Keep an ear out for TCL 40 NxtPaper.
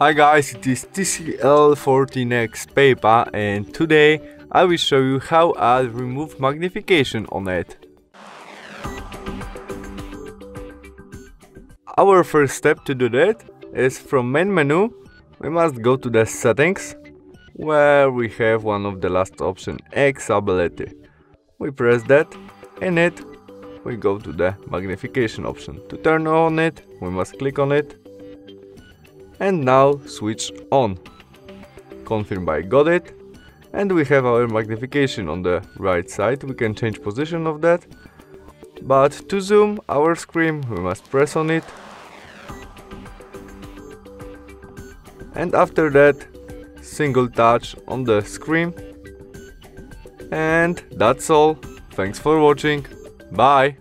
Hi guys, it is TCL 40 NxtPaper, and today I will show you how I remove magnification on it. Our first step to do that is from main menu, we must go to the settings, where we have one of the last option, accessibility. We press that, and it we go to the magnification option. To turn on it, we must click on it. And now switch on. Confirm I got it. And we have our magnification on the right side. We can change position of that. But to zoom our screen, we must press on it. And after that, single touch on the screen. And that's all. Thanks for watching. Bye.